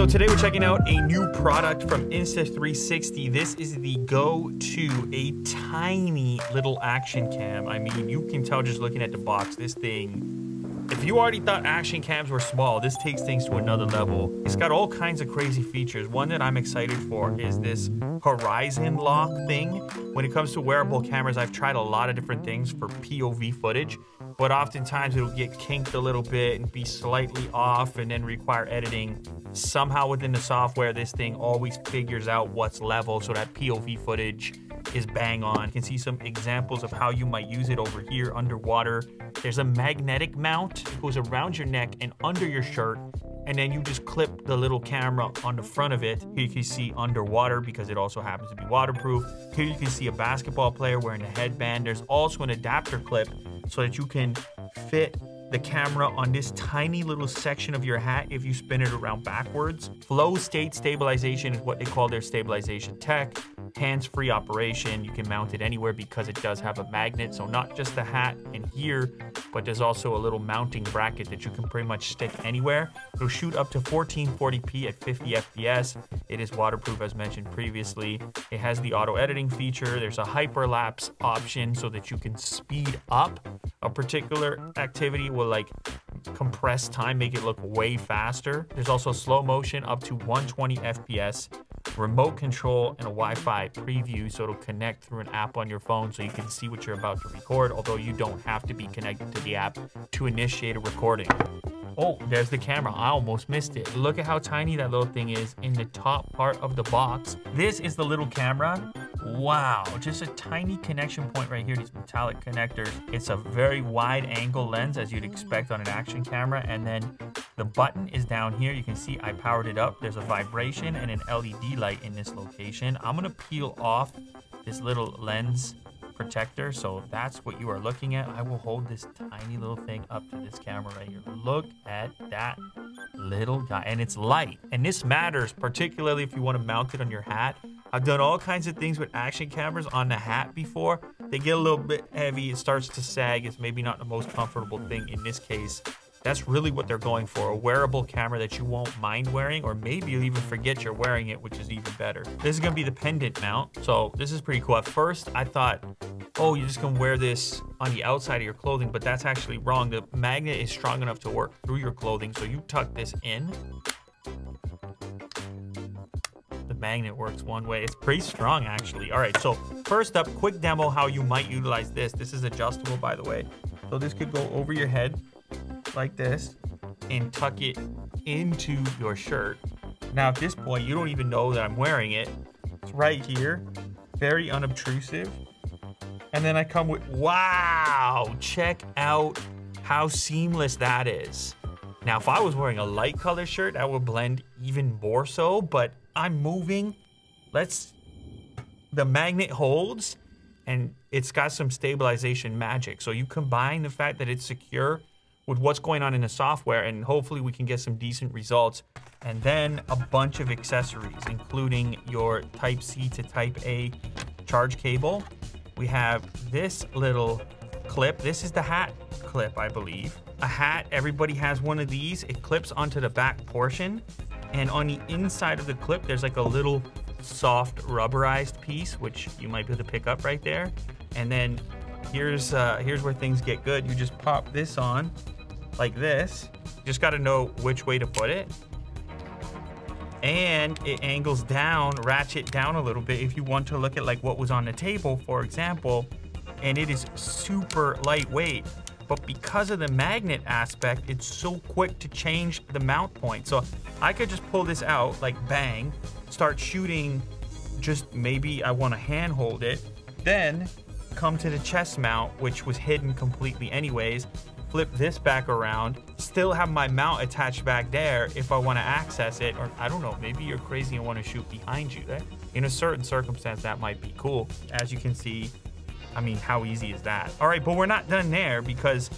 So today we're checking out a new product from Insta360. This is the Go 2, a tiny little action cam. I mean, you can tell just looking at the box, this thing, if you already thought action cams were small, this takes things to another level. It's got all kinds of crazy features. One that I'm excited for is this horizon lock thing. When it comes to wearable cameras, I've tried a lot of different things for POV footage, but oftentimes it'll get kinked a little bit and be slightly off and then require editing. Somehow within the software, this thing always figures out what's level so that POV footage is bang on. You can see some examples of how you might use it over here underwater. There's a magnetic mount that goes around your neck and under your shirt, and then you just clip the little camera on the front of it. Here you can see underwater because it also happens to be waterproof. Here you can see a basketball player wearing a headband. There's also an adapter clip so that you can fit the camera on this tiny little section of your hat if you spin it around backwards. Flow state stabilization is what they call their stabilization tech. Hands-free operation, you can mount it anywhere because it does have a magnet, so not just the hat and here, but there's also a little mounting bracket that you can pretty much stick anywhere. It'll shoot up to 1440p at 50 FPS. It is waterproof as mentioned previously. It has the auto editing feature. There's a hyperlapse option so that you can speed up a particular activity will like compress time, make it look way faster. There's also slow motion up to 120 FPS. Remote control and a Wi-Fi preview, so it'll connect through an app on your phone so you can see what you're about to record, although you don't have to be connected to the app to initiate a recording. Oh, there's the camera. I almost missed it. Look at how tiny that little thing is in the top part of the box. This is the little camera. Wow, just a tiny connection point right here, these metallic connectors. It's a very wide angle lens as you'd expect on an action camera, and then the button is down here. You can see I powered it up. There's a vibration and an LED light in this location. I'm gonna peel off this little lens protector, so if that's what you are looking at, I will hold this tiny little thing up to this camera right here. Look at that little guy, and it's light, and this matters particularly if you want to mount it on your hat. I've done all kinds of things with action cameras on the hat before. They get a little bit heavy, it starts to sag. It's maybe not the most comfortable thing in this case. That's really what they're going for, a wearable camera that you won't mind wearing, or maybe you'll even forget you're wearing it, which is even better. This is gonna be the pendant mount, so this is pretty cool. At first, I thought, oh, you're just gonna wear this on the outside of your clothing, but that's actually wrong. The magnet is strong enough to work through your clothing, so you tuck this in. Magnet works one way. It's pretty strong actually. All right, so first up, quick demo how you might utilize this. This is adjustable, by the way, so this could go over your head like this and tuck it into your shirt. Now at this point you don't even know that I'm wearing it. It's right here, very unobtrusive. And then I come with, wow, check out how seamless that is. Now if I was wearing a light color shirt, that would blend even more so, but I'm moving. The magnet holds, and it's got some stabilization magic. So you combine the fact that it's secure with what's going on in the software, and hopefully we can get some decent results. And then a bunch of accessories, including your type C to type A charge cable. We have this little clip. This is the hat clip, I believe. A hat, everybody has one of these. It clips onto the back portion. And on the inside of the clip, there's like a little soft rubberized piece, which you might be able to pick up right there. And then here's where things get good. You just pop this on like this. You just got to know which way to put it. And it angles down, ratchet down a little bit if you want to look at like what was on the table, for example. And it is super lightweight. But because of the magnet aspect, it's so quick to change the mount point. So I could just pull this out, like bang, start shooting, just maybe I wanna hand hold it, then come to the chest mount, which was hidden completely anyways, flip this back around, still have my mount attached back there if I wanna access it, or I don't know, maybe you're crazy and wanna shoot behind you. Right? In a certain circumstance, that might be cool. As you can see, I mean, how easy is that? All right, but we're not done there because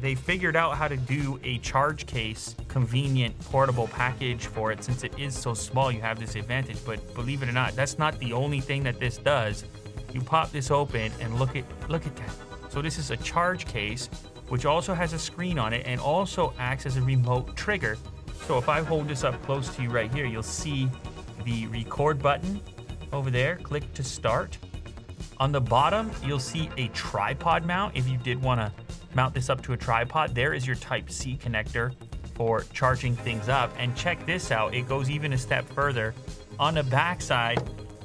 they figured out how to do a charge case, convenient portable package for it. Since it is so small, you have this advantage, but believe it or not, that's not the only thing that this does. You pop this open and look at that. So this is a charge case, which also has a screen on it and also acts as a remote trigger. So if I hold this up close to you right here, you'll see the record button over there. Click to start. On the bottom, you'll see a tripod mount. If you did want to mount this up to a tripod, there is your Type-C connector for charging things up. And check this out, it goes even a step further. On the back side,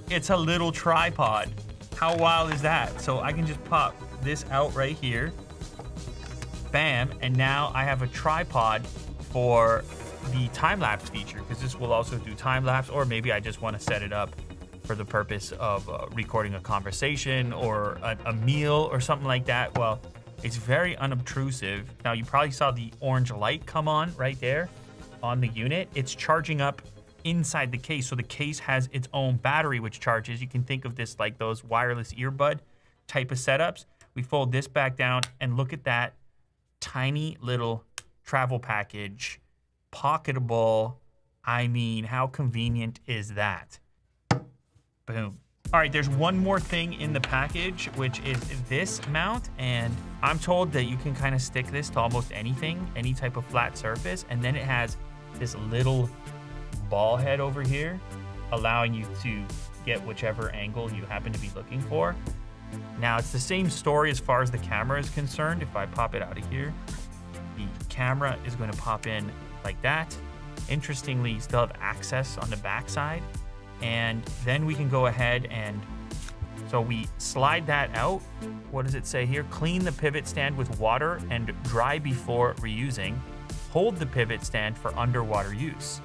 it's a little tripod. How wild is that? So I can just pop this out right here, bam, and now I have a tripod for the time-lapse feature, because this will also do time-lapse, or maybe I just want to set it up for the purpose of recording a conversation or a meal or something like that. Well, it's very unobtrusive. Now, you probably saw the orange light come on right there on the unit. It's charging up inside the case, so the case has its own battery which charges. You can think of this like those wireless earbud type of setups. We fold this back down and look at that tiny little travel package. Pocketable. I mean, how convenient is that? Boom. All right, there's one more thing in the package, which is this mount. And I'm told that you can kind of stick this to almost anything, any type of flat surface. And then it has this little ball head over here, allowing you to get whichever angle you happen to be looking for. Now, it's the same story as far as the camera is concerned. If I pop it out of here, the camera is going to pop in like that. Interestingly, you still have access on the backside. And then we can go ahead and, so we slide that out. What does it say here? Clean the pivot stand with water and dry before reusing. Hold the pivot stand for underwater use.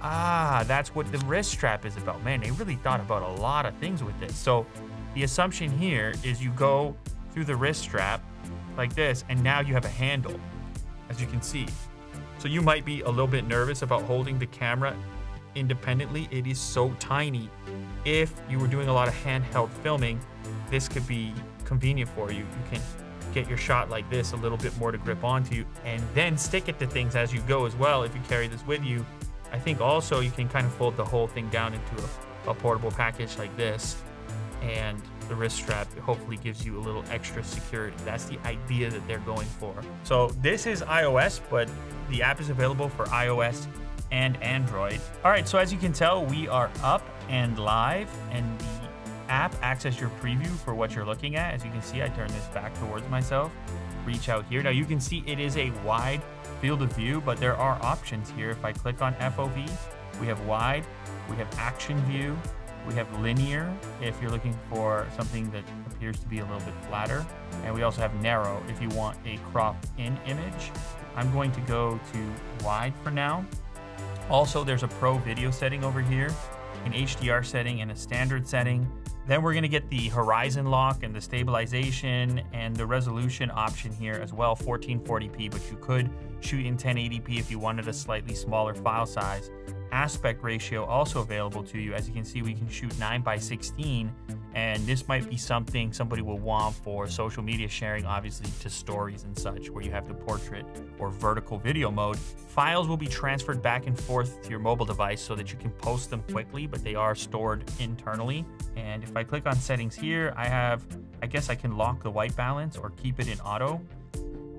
Ah, that's what the wrist strap is about. Man, they really thought about a lot of things with this. So the assumption here is you go through the wrist strap like this, and now you have a handle, as you can see. So you might be a little bit nervous about holding the camera independently. It is so tiny. If you were doing a lot of handheld filming, this could be convenient for you. You can get your shot like this, a little bit more to grip onto, and then stick it to things as you go as well. If you carry this with you, I think also you can kind of fold the whole thing down into a portable package like this, and the wrist strap hopefully gives you a little extra security. That's the idea that they're going for. So this is iOS, but the app is available for iOS and Android. All right, so as you can tell, we are up and live, and the app acts as your preview for what you're looking at. As you can see, I turn this back towards myself, reach out here. Now you can see it is a wide field of view, but there are options here. If I click on FOV, we have wide, we have action view, we have linear, if you're looking for something that appears to be a little bit flatter, and we also have narrow, if you want a cropped in image. I'm going to go to wide for now. Also, there's a pro video setting over here, an HDR setting and a standard setting. Then we're gonna get the horizon lock and the stabilization and the resolution option here as well, 1440p, but you could shoot in 1080p if you wanted a slightly smaller file size. Aspect ratio also available to you. As you can see, we can shoot 9:16, and this might be something somebody will want for social media sharing, obviously to stories and such, where you have the portrait or vertical video mode. Files will be transferred back and forth to your mobile device so that you can post them quickly, but they are stored internally. And if I click on settings here, I guess I can lock the white balance or keep it in auto.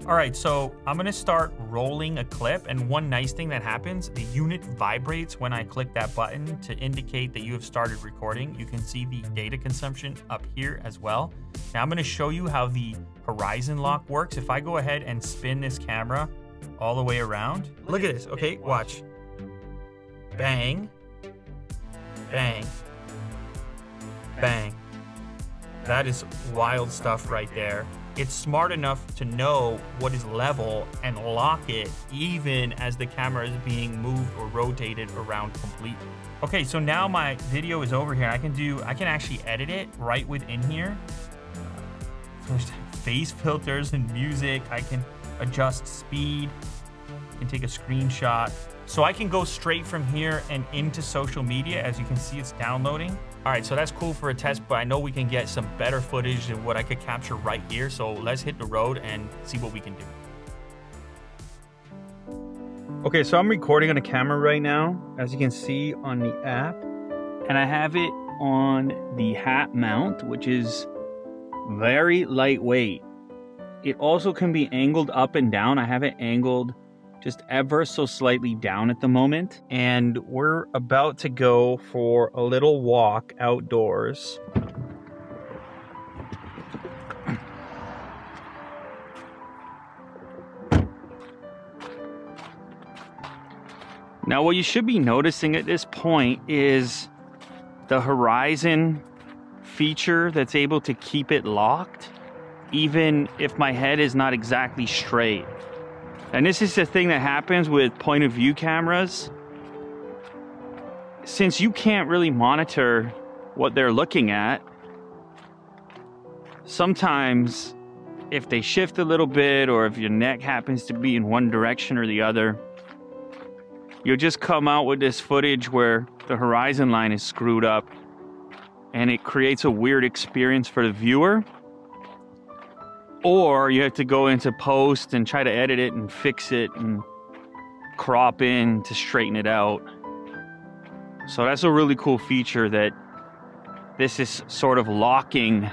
All right, so I'm gonna start rolling a clip, and one nice thing that happens, the unit vibrates when I click that button to indicate that you have started recording. You can see the data consumption up here as well. Now I'm gonna show you how the horizon lock works. If I go ahead and spin this camera all the way around, look at this, okay, watch. Bang, bang, bang. That is wild stuff right there. It's smart enough to know what is level and lock it even as the camera is being moved or rotated around completely. Okay, so now my video is over here. I can actually edit it right within here. There's face filters and music. I can adjust speed. I can take a screenshot. So I can go straight from here and into social media. As you can see, it's downloading. All right, so that's cool for a test, but I know we can get some better footage than what I could capture right here. So let's hit the road and see what we can do. Okay, so I'm recording on a camera right now, as you can see on the app, and I have it on the hat mount, which is very lightweight. It also can be angled up and down. I have it angled just ever so slightly down at the moment. And we're about to go for a little walk outdoors. Now, what you should be noticing at this point is the horizon feature that's able to keep it locked, even if my head is not exactly straight. And this is the thing that happens with point of view cameras. Since you can't really monitor what they're looking at, sometimes if they shift a little bit or if your neck happens to be in one direction or the other, you'll just come out with this footage where the horizon line is screwed up and it creates a weird experience for the viewer. Or you have to go into post and try to edit it and fix it and crop in to straighten it out. So that's a really cool feature that this is sort of locking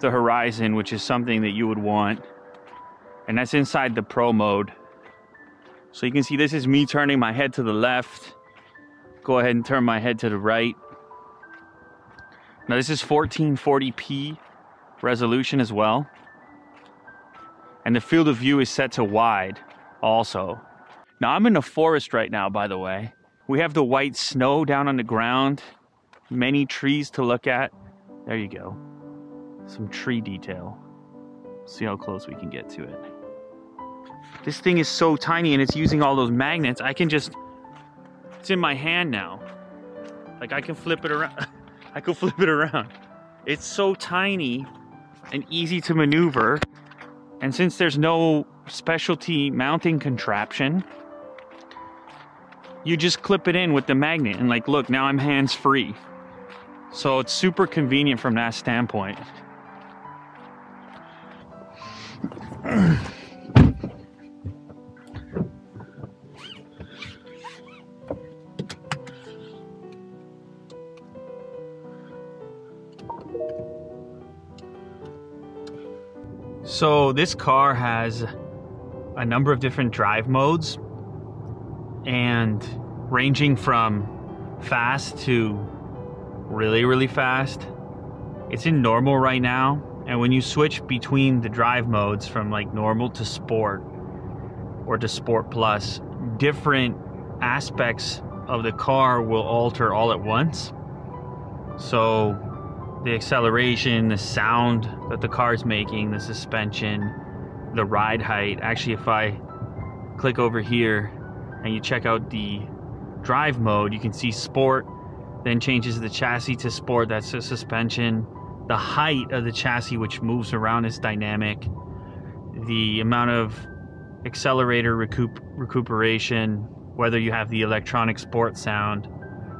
the horizon, which is something that you would want. And that's inside the Pro mode. So you can see this is me turning my head to the left. Go ahead and turn my head to the right. Now this is 1440p resolution as well. And the field of view is set to wide also. Now I'm in a forest right now, by the way. We have the white snow down on the ground. Many trees to look at. There you go. Some tree detail. See how close we can get to it. This thing is so tiny and it's using all those magnets. I can just, it's in my hand now. Like I can flip it around. I can flip it around. It's so tiny and easy to maneuver. And since there's no specialty mounting contraption, you just clip it in with the magnet and like, look, now I'm hands-free. So it's super convenient from that standpoint. So this car has a number of different drive modes and ranging from fast to really, really fast. It's in normal right now. And when you switch between the drive modes from like normal to sport or to sport plus, different aspects of the car will alter all at once. So the acceleration, the sound that the car's making, the suspension, the ride height. Actually, if I click over here and you check out the drive mode, you can see sport, then changes the chassis to sport, that's the suspension. The height of the chassis, which moves around, is dynamic. The amount of accelerator recuperation, whether you have the electronic sport sound.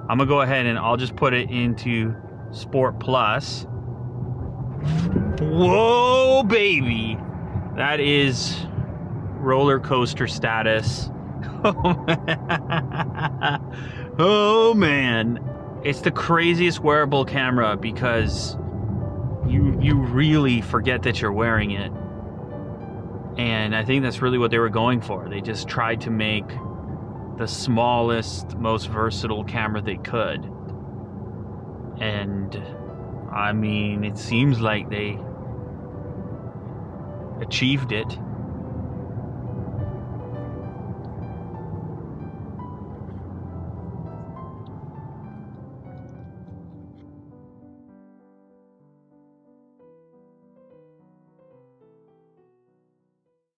I'm gonna go ahead and I'll just put it into Sport Plus. Whoa, baby! That is roller coaster status. Oh man. Oh man. It's the craziest wearable camera because you really forget that you're wearing it. And I think that's really what they were going for. They just tried to make the smallest, most versatile camera they could. And I mean, it seems like they achieved it.